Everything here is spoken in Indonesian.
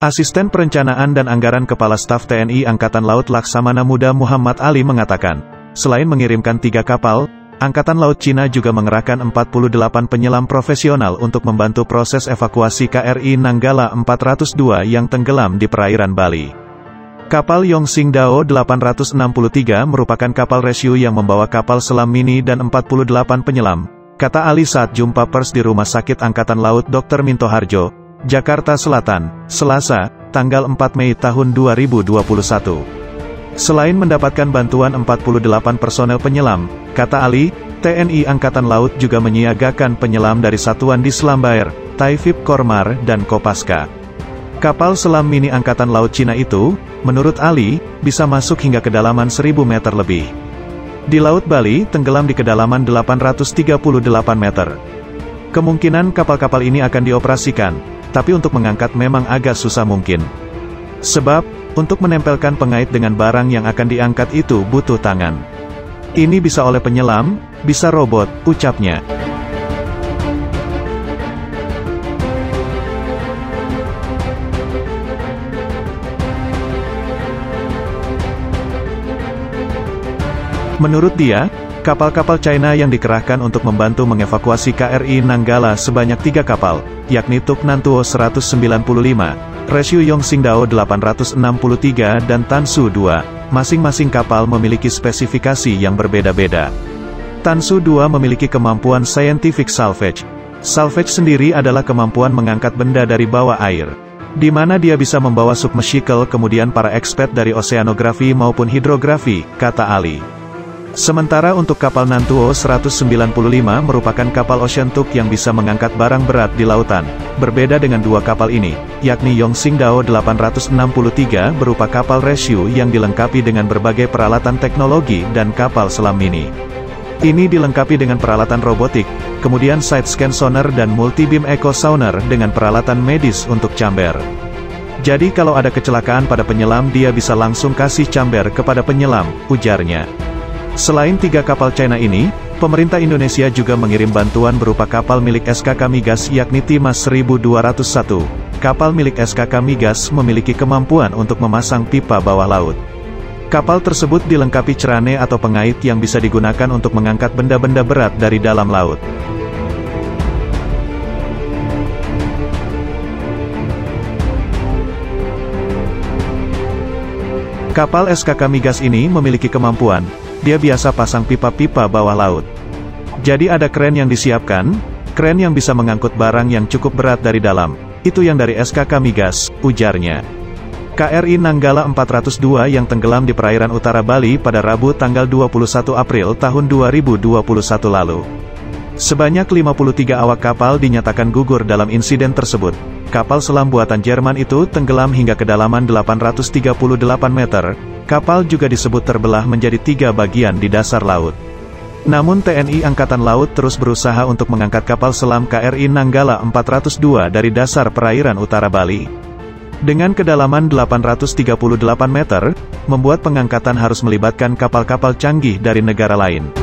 Asisten Perencanaan dan Anggaran Kepala Staf TNI Angkatan Laut Laksamana Muda Muhammad Ali mengatakan, selain mengirimkan 3 kapal, Angkatan Laut Cina juga mengerahkan 48 penyelam profesional untuk membantu proses evakuasi KRI Nanggala 402 yang tenggelam di perairan Bali. Kapal Yongxing Dao 863 merupakan kapal rescue yang membawa kapal selam mini dan 48 penyelam, kata Ali saat jumpa pers di Rumah Sakit Angkatan Laut Dr. Mintohardjo, Jakarta Selatan, Selasa, tanggal 4 Mei tahun 2021. Selain mendapatkan bantuan 48 personel penyelam, kata Ali, TNI Angkatan Laut juga menyiagakan penyelam dari satuan di Selambair, Taifib Kormar dan Kopaska. Kapal selam mini Angkatan Laut Cina itu, menurut Ali, bisa masuk hingga kedalaman 1000 meter lebih. Di Laut Bali tenggelam di kedalaman 838 meter. Kemungkinan kapal-kapal ini akan dioperasikan, tapi untuk mengangkat memang agak susah mungkin. Sebab, untuk menempelkan pengait dengan barang yang akan diangkat itu butuh tangan. Ini bisa oleh penyelam, bisa robot, ucapnya. Menurut dia, kapal-kapal China yang dikerahkan untuk membantu mengevakuasi KRI Nanggala sebanyak 3 kapal, yakni Tuk Nantuo 195, Rescue Yongxing Dao 863 dan Tansu 2, masing-masing kapal memiliki spesifikasi yang berbeda-beda. Tansu 2 memiliki kemampuan scientific salvage. Salvage sendiri adalah kemampuan mengangkat benda dari bawah air, di mana dia bisa membawa submersible kemudian para ekspert dari oceanografi maupun hidrografi, kata Ali. Sementara untuk kapal Nantuo 195 merupakan kapal ocean tug yang bisa mengangkat barang berat di lautan. Berbeda dengan 2 kapal ini, yakni Yongxing Dao 863 berupa kapal rescue yang dilengkapi dengan berbagai peralatan teknologi dan kapal selam mini. Ini dilengkapi dengan peralatan robotik, kemudian side scan sonar dan multi-beam echo sonar dengan peralatan medis untuk chamber. Jadi kalau ada kecelakaan pada penyelam dia bisa langsung kasih chamber kepada penyelam, ujarnya. Selain 3 kapal China ini, pemerintah Indonesia juga mengirim bantuan berupa kapal milik SKK Migas yakni Timas 1201. Kapal milik SKK Migas memiliki kemampuan untuk memasang pipa bawah laut. Kapal tersebut dilengkapi cerane atau pengait yang bisa digunakan untuk mengangkat benda-benda berat dari dalam laut. Kapal SKK Migas ini memiliki kemampuan. Dia biasa pasang pipa-pipa bawah laut. Jadi ada kren yang disiapkan, kren yang bisa mengangkut barang yang cukup berat dari dalam. Itu yang dari SKK Migas, ujarnya. KRI Nanggala 402 yang tenggelam di perairan utara Bali pada Rabu tanggal 21 April tahun 2021 lalu. Sebanyak 53 awak kapal dinyatakan gugur dalam insiden tersebut. Kapal selam buatan Jerman itu tenggelam hingga kedalaman 838 meter. Kapal juga disebut terbelah menjadi 3 bagian di dasar laut. Namun TNI Angkatan Laut terus berusaha untuk mengangkat kapal selam KRI Nanggala 402 dari dasar perairan utara Bali. Dengan kedalaman 838 meter, membuat pengangkatan harus melibatkan kapal-kapal canggih dari negara lain.